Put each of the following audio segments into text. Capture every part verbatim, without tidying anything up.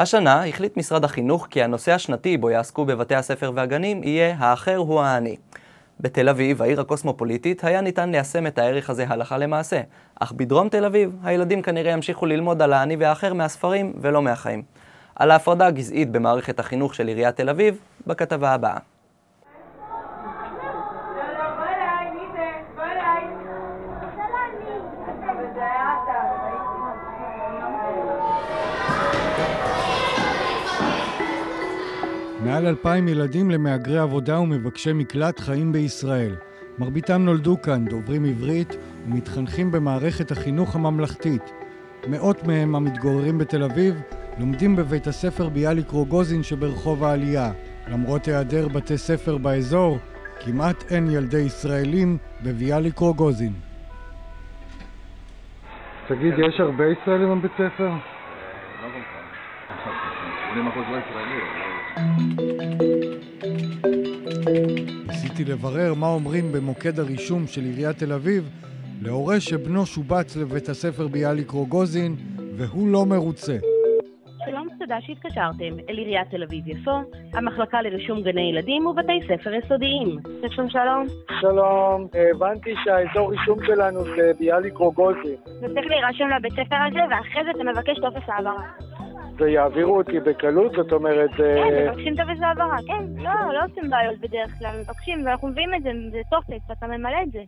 השנה החליט משרד החינוך כי הנושא השנתי בו יעסקו בבתי הספר והגנים יהיה האחר הוא העני. בתל אביב, העיר הקוסמופוליטית, היה ניתן ליישם את הערך הזה הלכה למעשה, אך בדרום תל אביב הילדים כנראה ימשיכו ללמוד על העני והאחר מהספרים ולא מהחיים. על ההפרדה הגזעית במערכת החינוך של עיריית תל אביב, בכתבה הבאה. מעל אלפיים ילדים למהגרי עבודה ומבקשי מקלט חיים בישראל. מרביתם נולדו כאן, דוברים עברית ומתחנכים במערכת החינוך הממלכתית. מאות מהם המתגוררים בתל אביב לומדים בבית הספר ביאליק רוגוזין שברחוב העלייה. למרות היעדר בתי ספר באזור, כמעט אין ילדי ישראלים בביאליק רוגוזין. תגיד, יש הרבה ישראלים בבית ספר? לא כל כך. שמונים אחוז לא ישראלים. ניסיתי לברר מה אומרים במוקד הרישום של עיריית תל אביב להורה שבנו שובץ לבית הספר ביאליק רוגוזין והוא לא מרוצה. שלום, תודה שהתקשרתם אל עיריית תל אביב יפו, המחלקה לרישום גני ילדים ובתי ספר יסודיים. שלום שלום. שלום, הבנתי שהאזור רישום שלנו זה ביאליק רוגוזין. נצטרך להירשם לבית הספר הזה ואחרי זה אתה מבקש טופס העברה. זה יעבירו אותי בקלות, זאת אומרת... כן, מבקשים טופס העברה, כן, לא, לא עושים בעיות בדרך כלל, מבקשים, ואנחנו מביאים את זה, זה טופס, ואתה ממלא את זה.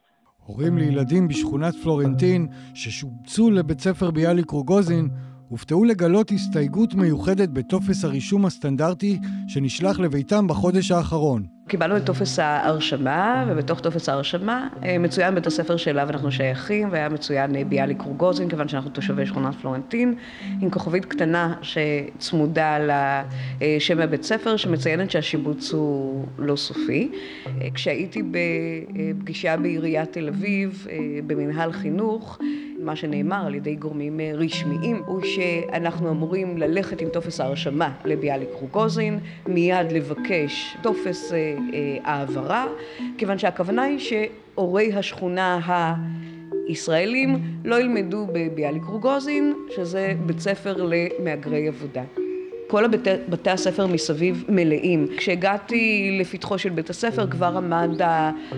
הורים לילדים בשכונת פלורנטין, ששובצו לבית ספר ביאליק רוגוזין, הופתעו לגלות הסתייגות מיוחדת בטופס הרישום הסטנדרטי שנשלח לביתם בחודש האחרון. קיבלנו את טופס ההרשמה, ובתוך טופס ההרשמה מצוין בית הספר שאליו אנחנו שייכים, והיה מצוין ביאליק רוגוזין, כיוון שאנחנו תושבי שכונת פלורנטין, עם כוכבית קטנה שצמודה לשם הבית ספר, שמציינת שהשיבוץ הוא לא סופי. כשהייתי בפגישה בעיריית תל אביב, במנהל חינוך, מה שנאמר על ידי גורמים רשמיים, הוא שאנחנו אמורים ללכת עם טופס ההרשמה לביאליק רוגוזין, מיד לבקש טופס העברה, כיוון שהכוונה היא שהורי השכונה הישראלים לא ילמדו בביאליק רוגוזין, שזה בית ספר למהגרי עבודה. כל בתי הספר מסביב מלאים. כשהגעתי לפתחו של בית הספר כבר עמד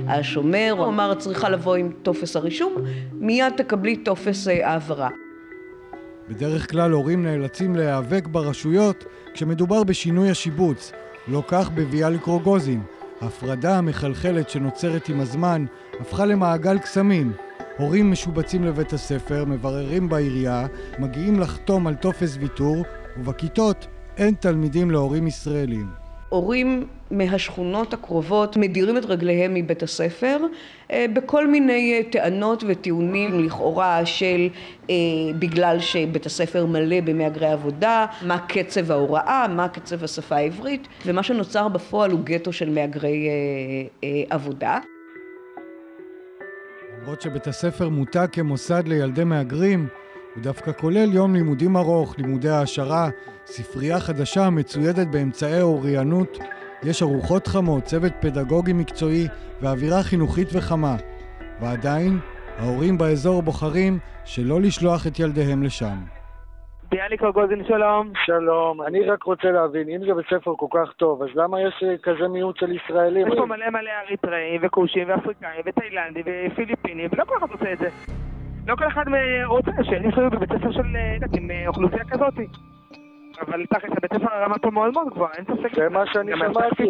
השומר, הוא אמר, צריכה לבוא עם טופס הרישום, מיד תקבלי טופס העברה. בדרך כלל הורים נאלצים להיאבק ברשויות כשמדובר בשינוי השיבוץ. לא כך בביאליק רוגוזין. ההפרדה המחלחלת שנוצרת עם הזמן הפכה למעגל קסמים. הורים משובצים לבית הספר, מבררים בעירייה, מגיעים לחתום על טופס ויתור, ובכיתות אין תלמידים להורים ישראלים. הורים מהשכונות הקרובות מדירים את רגליהם מבית הספר בכל מיני טענות וטיעונים לכאורה של בגלל שבית הספר מלא במהגרי עבודה, מה קצב ההוראה, מה קצב השפה העברית, ומה שנוצר בפועל הוא גטו של מהגרי עבודה. למרות שבית הספר מוטה כמוסד לילדי מהגרים, הוא דווקא כולל יום לימודים ארוך, לימודי העשרה, ספרייה חדשה מצוידת באמצעי אוריינות, יש ארוחות חמות, צוות פדגוגי מקצועי ואווירה חינוכית וחמה. ועדיין, ההורים באזור בוחרים שלא לשלוח את ילדיהם לשם. ביאליק רוגוזין, שלום. שלום, אני רק רוצה להבין, אם זה בית ספר כל כך טוב, אז למה יש כזה מיעוט של ישראלים? יש פה מלא מלא אריתראים וכושים ואפריקאים ותאילנדים ופיליפינים, ולא כל אחד רוצה את זה. לא כל אחד רוצה שהם יחיו בבית ספר של אוכלוסייה כזאת, אבל תכף בית ספר הרמה פה מאוד מאוד גבוהה, אין ספק. זה מה שאני שמעתי.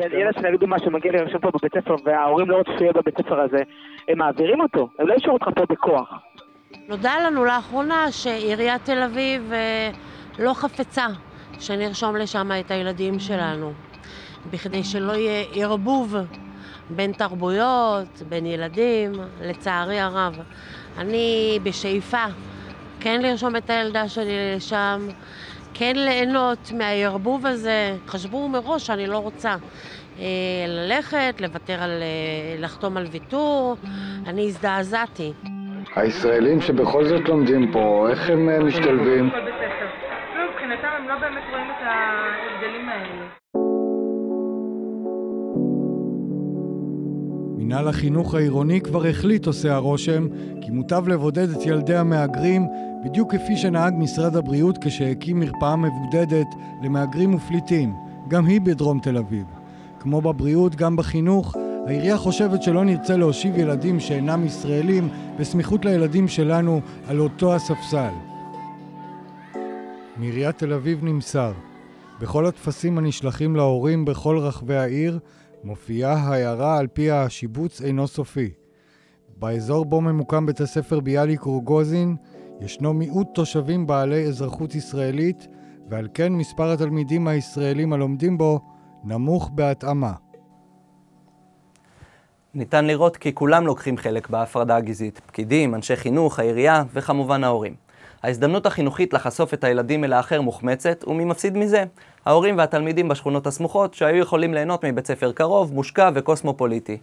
ילד שאני אגיד מה שמגיע לי עכשיו פה בבית ספר וההורים לא רוצים שיהיה בבית ספר הזה, הם מעבירים אותו, הם לא ישאירו אותך פה בכוח. נודע לנו לאחרונה שעיריית תל אביב לא חפצה שנרשום לשם את הילדים שלנו, בכדי שלא יהיה ערבוב בין תרבויות, בין ילדים, לצערי הרב. אני בשאיפה כן לרשום את הילדה שלי לשם, כן ליהנות מהערבוב הזה. חשבו מראש שאני לא רוצה אה, ללכת, לוותר על, אה, לחתום על ויתור. אני הזדעזעתי. הישראלים שבכל זאת לומדים פה, איך הם משתלבים? מבחינתם הם לא באמת רואים את ההבדלים האלה. מינהל החינוך העירוני כבר החליט, עושה הרושם, כי מוטב לבודד את ילדי המאגרים, בדיוק כפי שנהג משרד הבריאות כשהקים מרפאה מבודדת למאגרים ופליטים, גם היא בדרום תל אביב. כמו בבריאות, גם בחינוך, העירייה חושבת שלא נרצה להושיב ילדים שאינם ישראלים בסמיכות לילדים שלנו על אותו הספסל. מעיריית תל אביב נמסר, בכל הטפסים הנשלחים להורים בכל רחבי העיר מופיעה הערה על פי השיבוץ אינו סופי. באזור בו ממוקם בית הספר ביאליק רוגוזין ישנו מיעוט תושבים בעלי אזרחות ישראלית, ועל כן מספר התלמידים הישראלים הלומדים בו נמוך בהתאמה. ניתן לראות כי כולם לוקחים חלק בהפרדה הגזעית, פקידים, אנשי חינוך, העירייה וכמובן ההורים. ההזדמנות החינוכית לחשוף את הילדים אל האחר מוחמצת, ומי מפסיד מזה? ההורים והתלמידים בשכונות הסמוכות שהיו יכולים ליהנות מבית ספר קרוב, מושקע וקוסמופוליטי.